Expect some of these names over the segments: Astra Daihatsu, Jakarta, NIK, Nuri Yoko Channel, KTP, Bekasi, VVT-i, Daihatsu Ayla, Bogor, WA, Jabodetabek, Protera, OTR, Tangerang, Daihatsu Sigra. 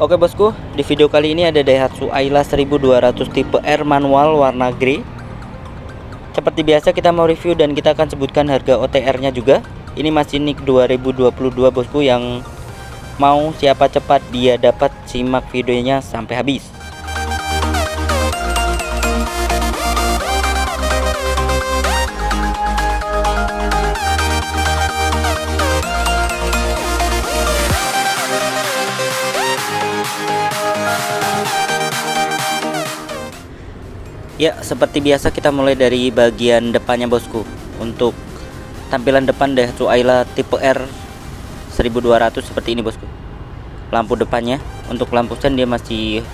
Oke bosku, di video kali ini ada Daihatsu Ayla 1200 tipe R manual warna grey. Seperti biasa kita mau review dan kita akan sebutkan harga OTR-nya juga. Ini masih NIK 2022 bosku, yang mau siapa cepat dia dapat, simak videonya sampai habis. Ya, seperti biasa kita mulai dari bagian depannya bosku. Untuk tampilan depan Daihatsu Ayla tipe R 1200 seperti ini bosku. Lampu depannya, untuk lampu sen dia masih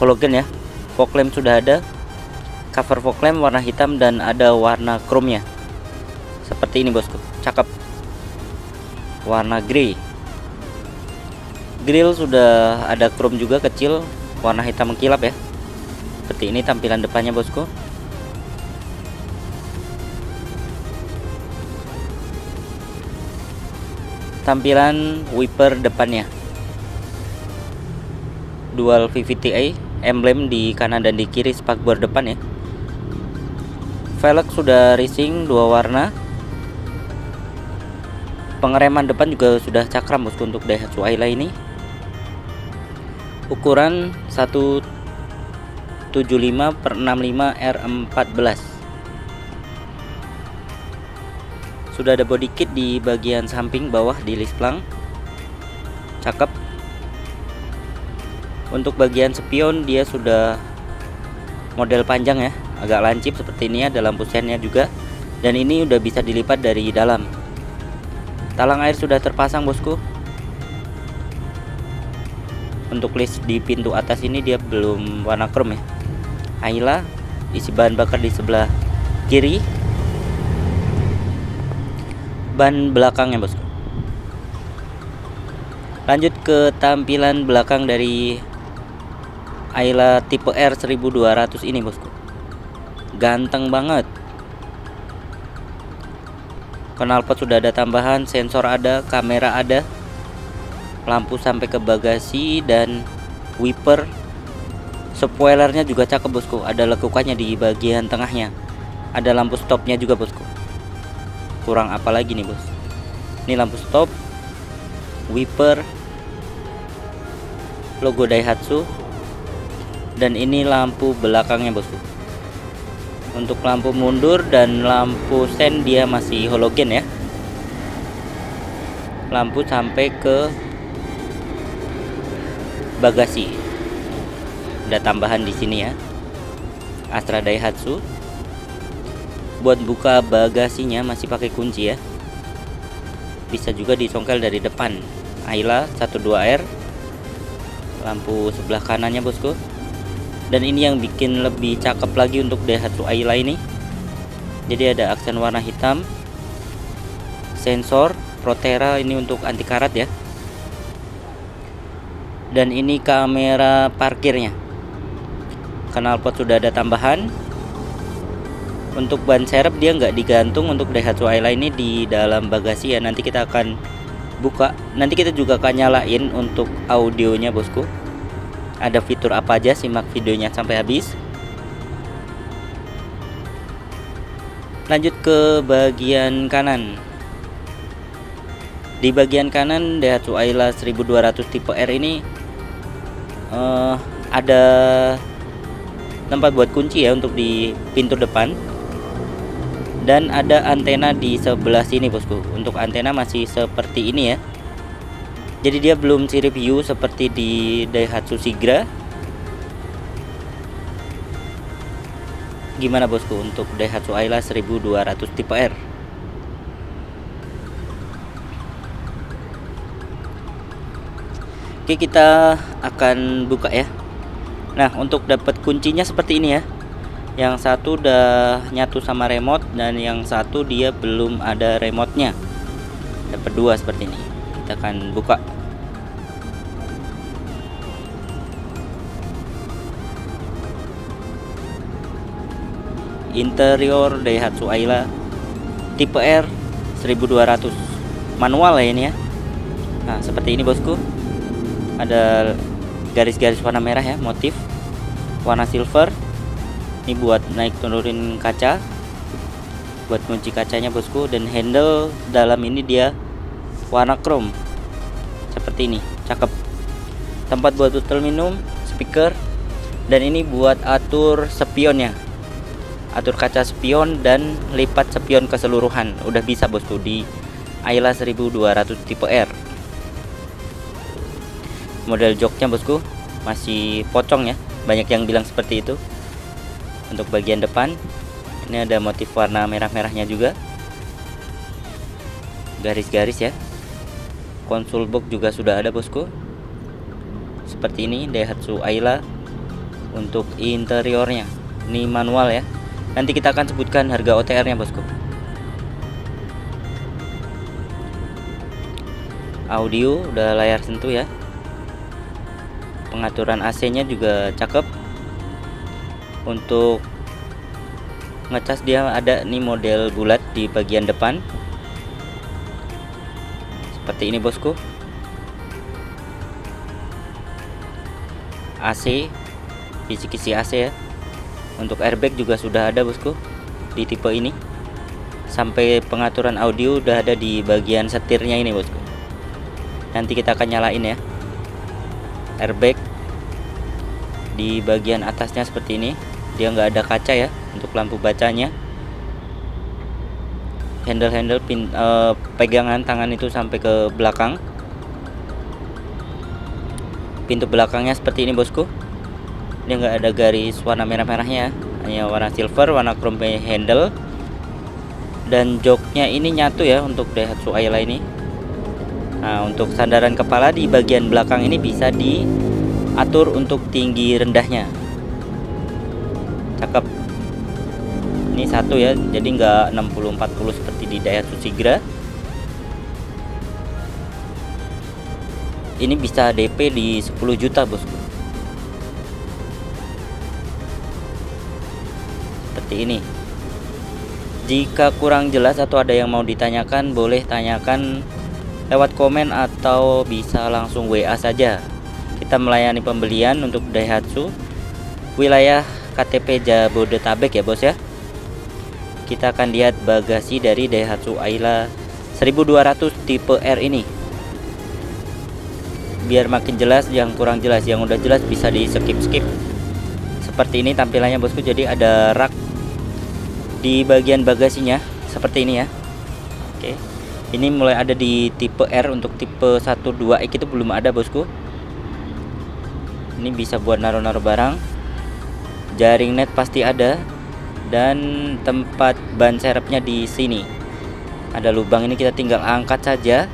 halogen ya. Fog lamp sudah ada. Cover fog lamp warna hitam dan ada warna chrome-nya. Seperti ini bosku. Cakep. Warna grey. Grill sudah ada chrome juga kecil, warna hitam mengkilap ya. Seperti ini tampilan depannya bosku. Tampilan wiper depannya dual VVT-i, emblem di kanan dan di kiri spakbor depan ya. Velg sudah racing dua warna. Pengereman depan juga sudah cakram bosku untuk Daihatsu Ayla ini. Ukuran 175/65 R14. Sudah ada body kit di bagian samping bawah di lisplang. Cakep. Untuk bagian spion dia sudah model panjang ya, agak lancip seperti ini. Ada lampu sennya juga, dan ini udah bisa dilipat dari dalam. Talang air sudah terpasang bosku. Untuk list di pintu atas ini dia belum warna chrome ya. Ayla, isi bahan bakar di sebelah kiri. Ban belakangnya bosku. Lanjut ke tampilan belakang dari Ayla tipe R 1200 ini bosku. Ganteng banget. Knalpot sudah ada tambahan, sensor ada, kamera ada, lampu sampai ke bagasi, dan wiper. Spoilernya juga cakep bosku, ada lekukannya di bagian tengahnya. Ada lampu stopnya juga bosku. Kurang apa lagi nih bos. Ini lampu stop, wiper, logo Daihatsu, dan ini lampu belakangnya bosku. Untuk lampu mundur dan lampu sen dia masih halogen ya. Lampu sampai ke bagasi. Ada tambahan di sini ya, Astra Daihatsu. Buat buka bagasinya masih pakai kunci ya. Bisa juga disongkel dari depan. Ayla 12R. Lampu sebelah kanannya bosku. Dan ini yang bikin lebih cakep lagi untuk Daihatsu Ayla ini. Jadi ada aksen warna hitam. Sensor Protera ini untuk anti karat ya. Dan ini kamera parkirnya. Knalpot sudah ada tambahan. Untuk ban serep dia nggak digantung untuk Daihatsu Ayla ini di dalam bagasi ya. Nanti kita akan buka. Nanti kita juga akan nyalain untuk audionya bosku. Ada fitur apa aja, simak videonya sampai habis. Lanjut ke bagian kanan. Di bagian kanan Daihatsu Ayla 1200 tipe R ini ada tempat buat kunci ya untuk di pintu depan, dan ada antena di sebelah sini bosku. Untuk antena masih seperti ini ya, jadi dia belum sirip U seperti di Daihatsu Sigra. Gimana bosku untuk Daihatsu Ayla 1200 tipe R? Oke, kita akan buka ya. Nah, untuk dapat kuncinya seperti ini ya. Yang satu udah nyatu sama remote, dan yang satu dia belum ada remote-nya. Dapat dua seperti ini. Kita akan buka. Interior Daihatsu Ayla tipe R 1200. Manual ya ini ya. Nah, seperti ini bosku. Ada garis-garis warna merah ya, motif warna silver. Ini buat naik turunin kaca, buat kunci kacanya bosku. Dan handle dalam ini dia warna chrome seperti ini, cakep. Tempat buat botol minum, speaker, dan ini buat atur spionnya, atur kaca spion dan lipat spion keseluruhan. Udah bisa bosku di Ayla 1200 tipe R. Model joknya bosku masih pocong ya, banyak yang bilang seperti itu. Untuk bagian depan ini ada motif warna merah-merahnya juga, garis-garis ya. Konsol box juga sudah ada bosku, seperti ini Daihatsu Ayla. Untuk interiornya ini manual ya, nanti kita akan sebutkan harga OTR nya bosku. Audio udah layar sentuh ya, pengaturan AC-nya juga cakep. Untuk ngecas dia ada nih model bulat di bagian depan seperti ini bosku. AC, kisi-kisi AC ya. Untuk airbag juga sudah ada bosku di tipe ini, sampai pengaturan audio udah ada di bagian setirnya ini bosku. Nanti kita akan nyalain ya. Airbag di bagian atasnya seperti ini, dia nggak ada kaca ya untuk lampu bacanya. Handle-handle pegangan tangan itu sampai ke belakang. Pintu belakangnya seperti ini bosku, dia nggak ada garis warna merah-merahnya, hanya warna silver, warna chrome handle. Dan joknya ini nyatu ya untuk Daihatsu Ayla ini. Nah, untuk sandaran kepala di bagian belakang ini bisa diatur untuk tinggi rendahnya, cakep. Ini satu ya, jadi nggak 60-40 seperti di Daihatsu Sigra. Ini bisa DP di 10 juta bosku, seperti ini. Jika kurang jelas atau ada yang mau ditanyakan, boleh tanyakan lewat komen atau bisa langsung WA saja. Kita melayani pembelian untuk Daihatsu wilayah KTP Jabodetabek ya bos ya. Kita akan lihat bagasi dari Daihatsu Ayla 1200 tipe R ini, biar makin jelas yang kurang jelas. Yang udah jelas bisa di skip-skip. Seperti ini tampilannya bosku, jadi ada rak di bagian bagasinya seperti ini ya. Oke, ini mulai ada di tipe R. Untuk tipe 12X itu belum ada bosku. Ini bisa buat naruh-naruh barang, jaring net pasti ada, dan tempat ban serepnya di sini ada lubang, ini kita tinggal angkat saja.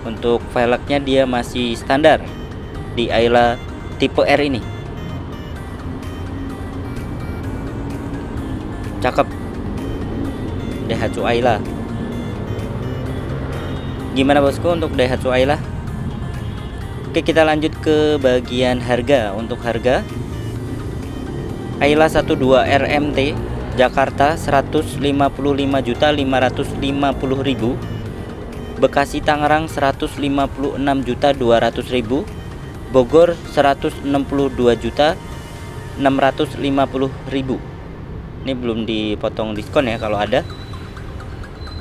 Untuk velgnya dia masih standar di Ayla tipe R ini, cakep Daihatsu Ayla. Gimana bosku untuk Daihatsu Ayla? Oke, kita lanjut ke bagian harga. Untuk harga Ayla 12 RMT Jakarta 155.550.000, Bekasi Tangerang 156.200.000, Bogor 162.650.000. Ini belum dipotong diskon ya kalau ada.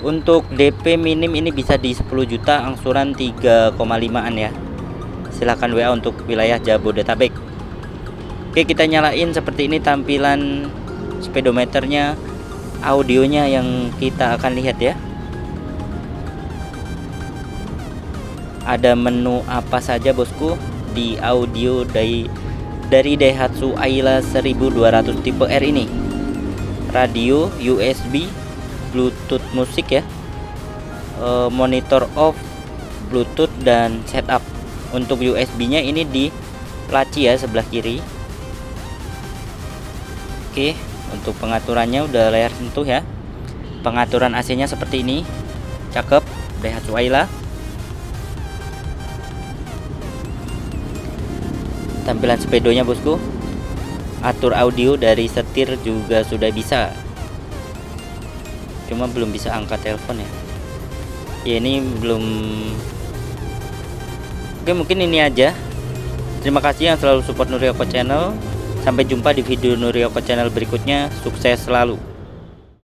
Untuk DP minim ini bisa di 10 juta, angsuran 3,5an ya. Silahkan WA untuk wilayah Jabodetabek. Oke, kita nyalain seperti ini tampilan speedometernya, audionya yang kita akan lihat ya. Ada menu apa saja bosku di audio dari Daihatsu Ayla 1200 tipe R ini. Radio, USB, Bluetooth musik ya, monitor off, Bluetooth, dan setup. Untuk USB nya ini di laci ya sebelah kiri. Oke, untuk pengaturannya udah layar sentuh ya. Pengaturan AC nya seperti ini, cakep Daihatsu Ayla. Tampilan speedonya bosku, atur audio dari setir juga sudah bisa, cuma belum bisa angkat telepon ya. Ya ini belum. Oke, mungkin ini aja Terima kasih yang selalu support Nuri Yoko Channel. Sampai jumpa di video Nuri Yoko Channel berikutnya. Sukses selalu.